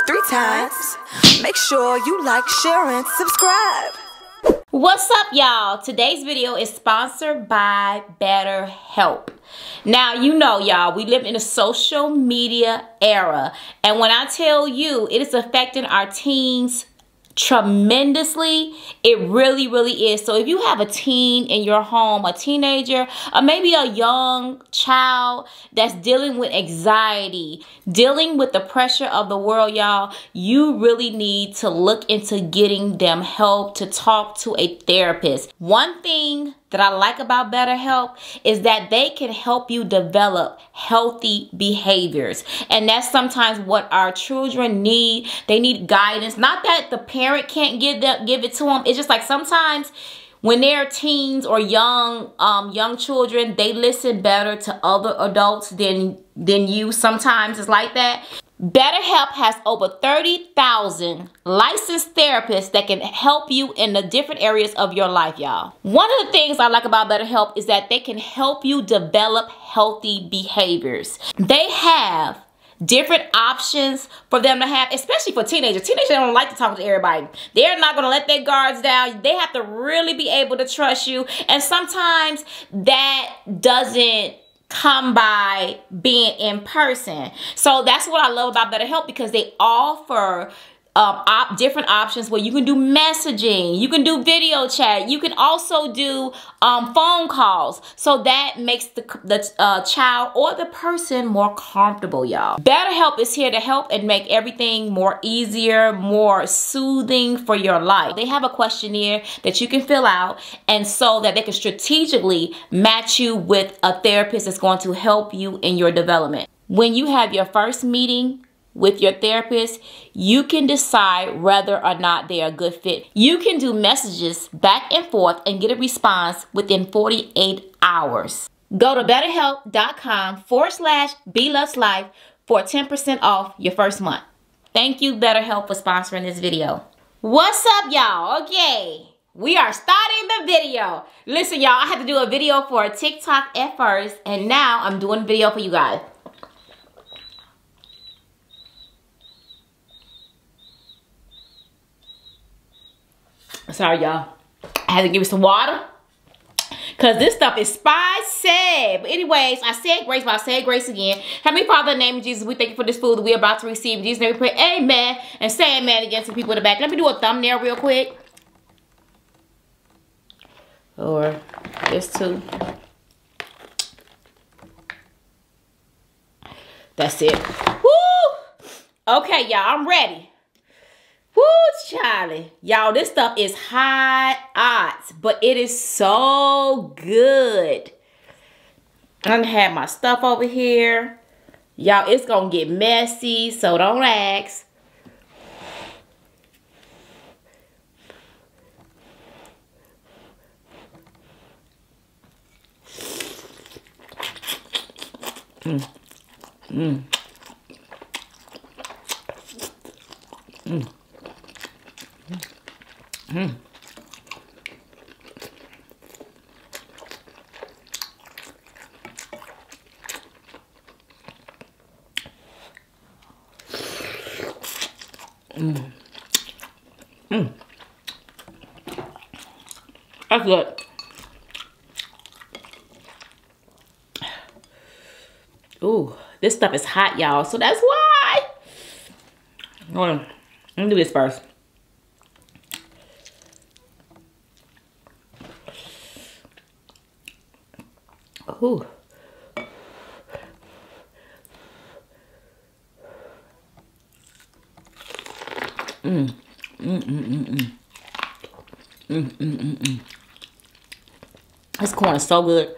love 3 times. Make sure you like, share, and subscribe. What's up, y'all? Today's video is sponsored by BetterHelp. Now, you know, y'all, we live in a social media era, and when I tell you it is affecting our teens tremendously, it really is. So if you have a teen in your home, a teenager, or maybe a young child that's dealing with anxiety, dealing with the pressure of the world, y'all, you really need to look into getting them help, to talk to a therapist. One thing that I like about BetterHelp is that they can help you develop healthy behaviors. And that's sometimes what our children need. They need guidance. Not that the parent can't give it to them. It's just like sometimes when they're teens or young children, they listen better to other adults than you. Sometimes it's like that. BetterHelp has over 30,000 licensed therapists that can help you in the different areas of your life, y'all. One of the things I like about BetterHelp is that they can help you develop healthy behaviors. They have different options for them to have, especially for teenagers. Teenagers don't like to talk to everybody. They're not going to let their guards down. They have to really be able to trust you. And sometimes that doesn't come by being in person. So that's what I love about BetterHelp, because they offer different options where you can do messaging, you can do video chat, you can also do phone calls. So that makes the child or the person more comfortable, y'all. BetterHelp is here to help and make everything more easier, more soothing for your life. They have a questionnaire that you can fill out, and so that they can strategically match you with a therapist that's going to help you in your development. When you have your first meeting with your therapist, you can decide whether or not they're a good fit. You can do messages back and forth and get a response within 48 hours. Go to BetterHelp.com/BLovesLife for 10% off your first month. Thank you, BetterHelp, for sponsoring this video. What's up, y'all? Okay, we are starting the video. Listen, y'all, I had to do a video for a TikTok at first, and now I'm doing a video for you guys. Sorry, y'all. I had to give it some water because this stuff is spicy. But anyways, I said grace, but I said grace again. Heavenly Father, in the name of Jesus, we thank you for this food that we're about to receive. In Jesus' name we pray, amen. And say amen against some people in the back. Let me do a thumbnail real quick. Or this too. That's it. Woo! Okay, y'all, I'm ready. Woo, Charlie. Y'all, this stuff is high odds, but it is so good. I done had my stuff over here. Y'all, it's going to get messy, so don't ask. That's good. Ooh, this stuff is hot, y'all. So that's why. Hold on. Let me do this first. Ooh. This corn is so good.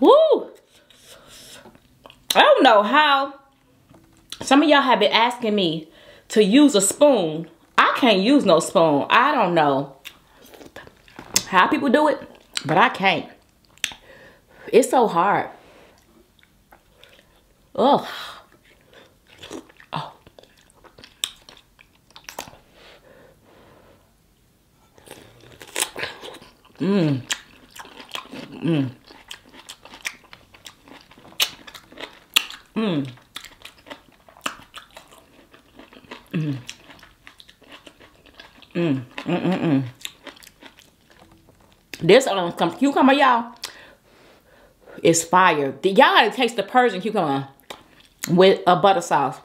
Woo! I don't know how some of y'all have been asking me to use a spoon. I can't use no spoon. I don't know how people do it, but I can't. It's so hard. Ugh. Oh. Mmm. Mmm. Mmm. Mmm. Mmm. Mmm. Mmm. This some cucumber, y'all, is fire. Y'all gotta taste the Persian cucumber with a butter sauce.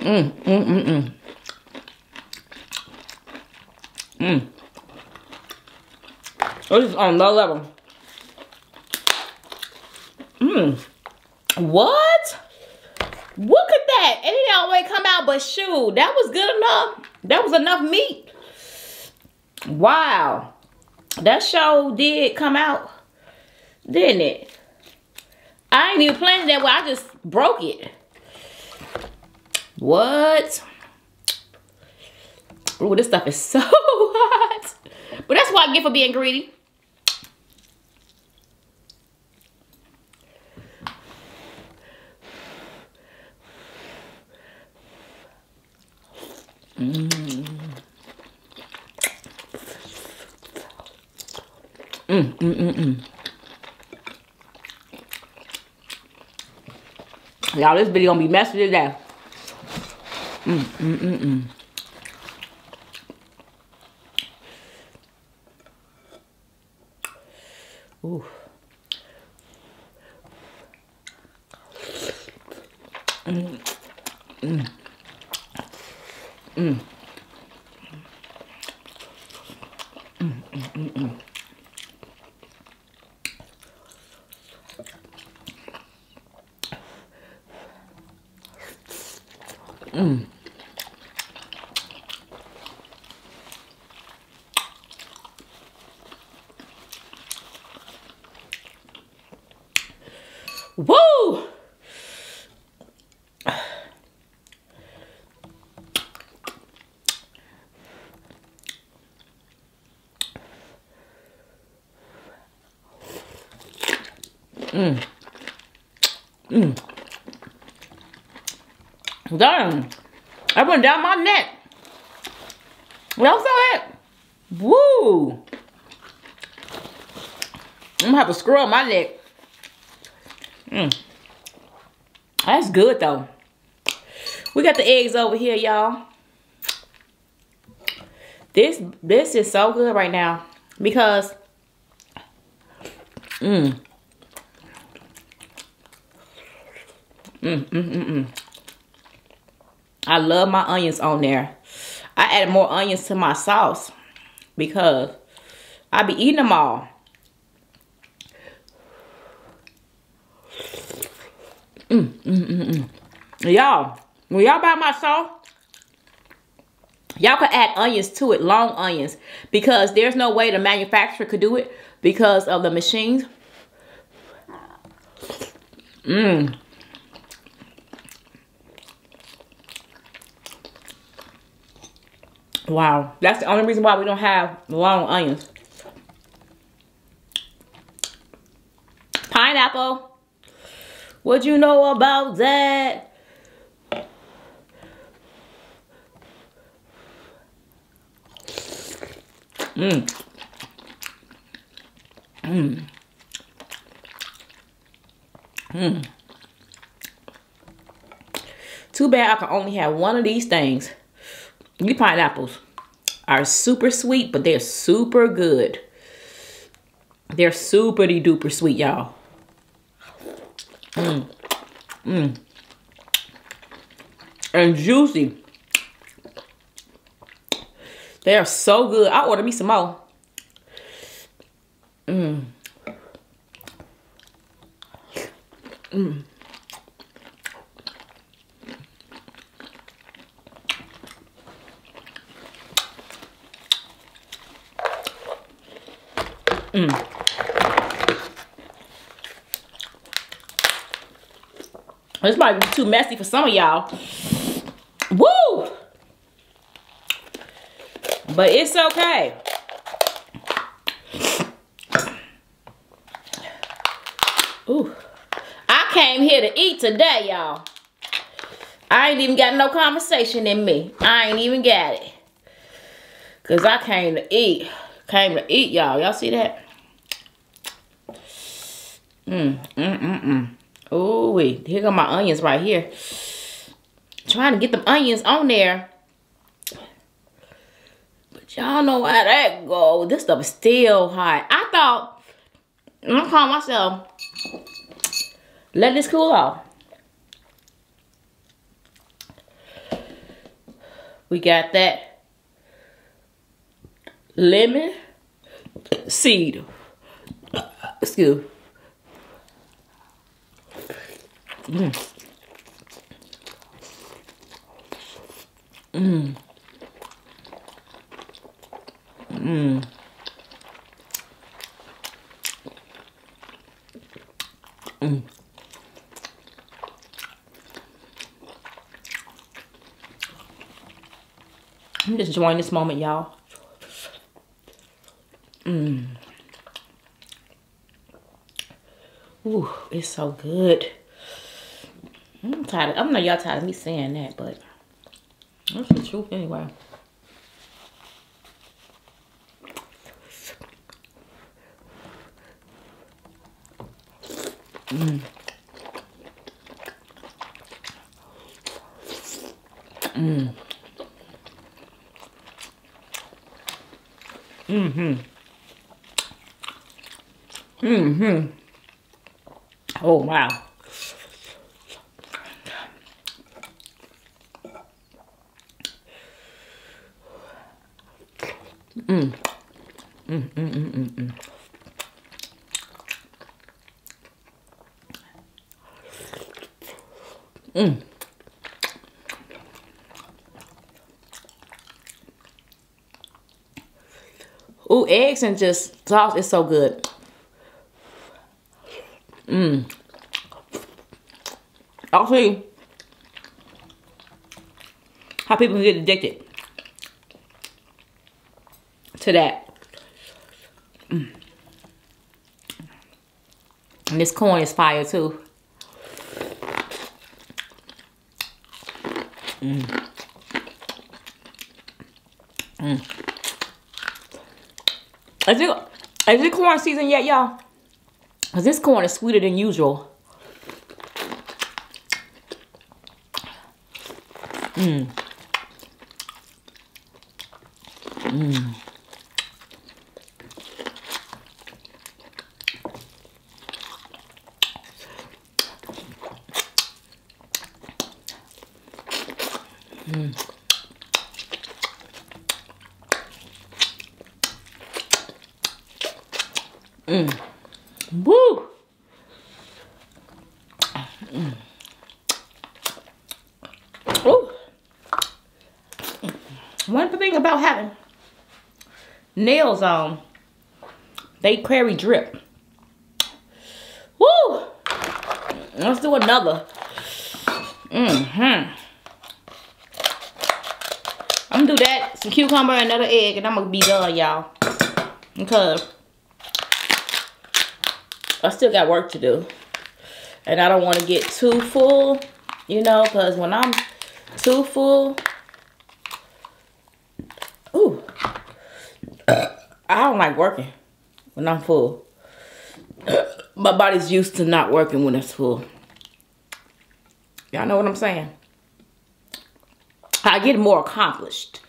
Mmm, mmm, mmm, mmm. Mmm. This is on low level. Mmm. What? Look at that. It didn't always come out, but shoot, that was good enough. That was enough meat. Wow. That show did come out, didn't it? I ain't even planned that way. I just broke it. What? Ooh, this stuff is so hot. But that's what I get for being greedy. Mm, mm, mm, mm. Y'all, this video gonna be messy today. Mm, mm, mm, mm. Ooh. Mm, mm, mm. Mm. Woo! Mm. Mm. Done. I went down my neck. Y'all saw it? Woo. I'm gonna have to scrub my neck. Mm. That's good though. We got the eggs over here, y'all. This is so good right now because mm. Mm, mm, mm, mm. I love my onions on there. I added more onions to my sauce because I be eating them all. Mm, mm, mm, mm. Y'all, when y'all buy my sauce, y'all could add onions to it, long onions, because there's no way the manufacturer could do it because of the machines. Mmm. Wow, that's the only reason why we don't have long onions. Pineapple. What you know about that? Mmm. Mmm. Mmm. Too bad I can only have one of these things. These pineapples are super sweet, but they're super good. They're super duper sweet, y'all. Mmm. Mmm. And juicy. They are so good. I ordered me some more. Mmm. Mmm. Mm. This might be too messy for some of y'all. Woo! But it's okay. Ooh. I came here to eat today, y'all. I ain't even got no conversation in me. I ain't even got it. Because I came to eat. Came to eat, y'all. Y'all see that? Ooh, wait. Here go my onions right here. Trying to get them onions on there. But y'all know how that go. This stuff is still hot. I thought, I'm going to call myself, let this cool off. We got that lemon seed. Excuse me. I'm just enjoying this moment, y'all. Ooh, it's so good. I'm tired. I know y'all tired of me saying that, but that's the truth anyway. Oh, wow. Ooh, eggs and just sauce is so good. I'll see how people can get addicted to that. And this corn is fire too. Is it corn season yet, y'all? Cause this corn is sweeter than usual. Woo! Ooh. One thing about having nails on, they carry drip. Woo! Let's do another. I'm gonna do that, some cucumber, another egg, and I'm gonna be done, y'all. Because I still got work to do. And I don't want to get too full, you know, because when I'm too full, ooh, I don't like working when I'm full. My body's used to not working when it's full. Y'all know what I'm saying? I get more accomplished.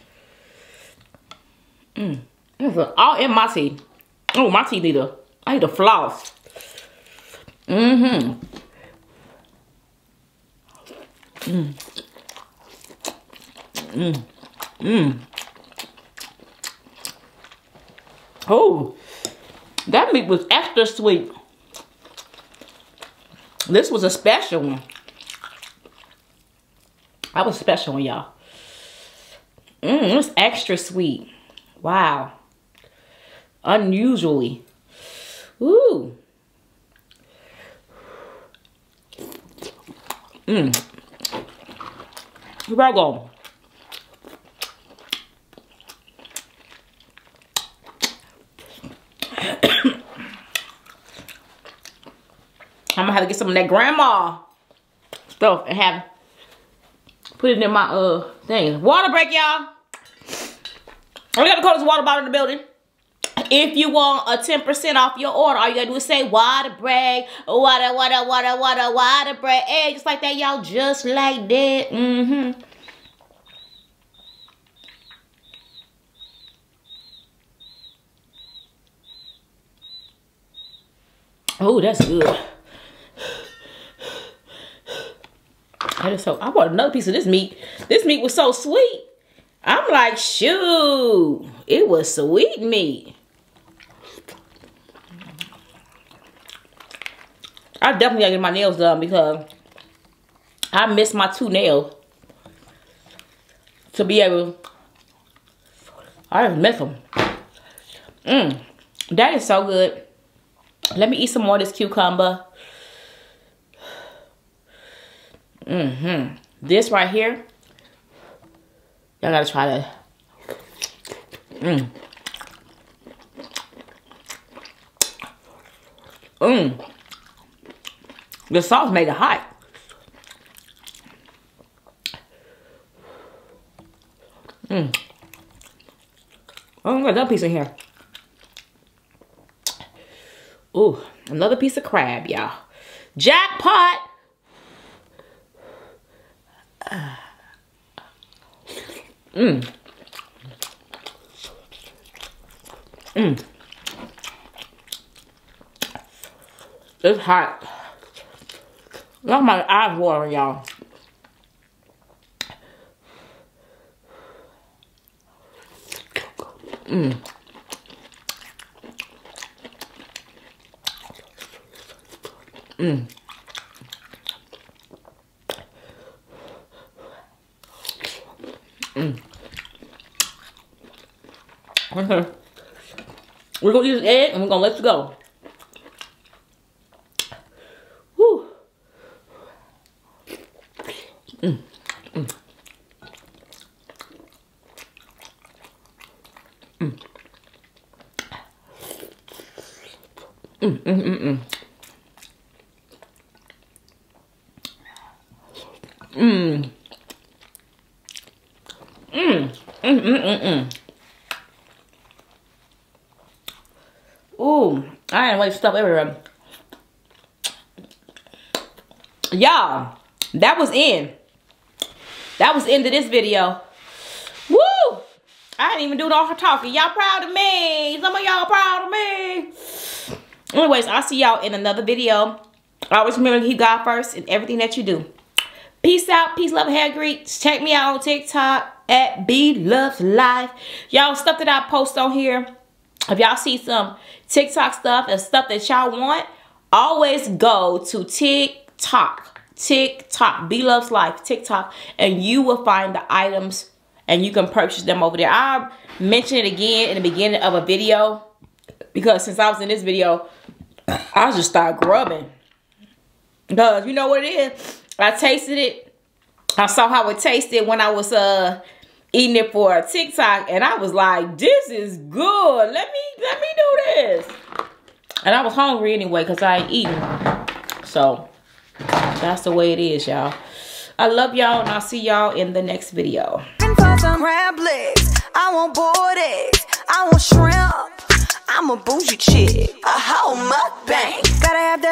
All in my tea. Oh, my tea leader. I need to floss. Oh, that meat was extra sweet. This was a special one. That was a special one, y'all. It was extra sweet. Wow. Unusually. Ooh. Here I go. have to get some of that grandma stuff and have put it in my thing. Water break, y'all. We got the coldest water bottle in the building. If you want a 10% off your order, all you gotta do is say water break, water, water, water, water, water break. Hey, just like that, y'all, just like that. Mm-hmm. Oh, that's good. That is so. I want another piece of this meat. This meat was so sweet. I'm like, shoot, it was sweet meat. I definitely gotta get my nails done because I missed my 2 nails to be able. I didn't miss them. That is so good. Let me eat some more of this cucumber. This right here. Y'all gotta try that. The sauce made it hot. Oh, I got another piece in here. Ooh, another piece of crab, y'all. Jackpot! It's hot. Look, my eyes watering, y'all. Okay. We're gonna eat this egg and we're gonna let it go. Whew. Ooh, I didn't waste stuff everywhere. Y'all, that was end of this video. Woo! I didn't even do no talking. Y'all proud of me. Some of y'all proud of me. Anyways, I'll see y'all in another video. Always remember to keep God first in everything that you do. Peace out. Peace, love, hair greets. Check me out on TikTok at Bloveslife. Y'all, stuff that I post on here. If y'all see some TikTok stuff and stuff that y'all want, always go to TikTok. TikTok. Bloveslife. TikTok. And you will find the items and you can purchase them over there. I mentioned it again in the beginning of a video because since I was in this video, I just started grubbing. Because you know what it is? I tasted it. I saw how it tasted when I was eating it for a TikTok, and I was like, "This is good. Let me do this." And I was hungry anyway because I ain't eating. So that's the way it is, y'all. I love y'all, and I'll see y'all in the next video. Crab legs. I want boiled eggs. I want shrimp. I'm a bougie chick. A whole mukbang. Gotta have that.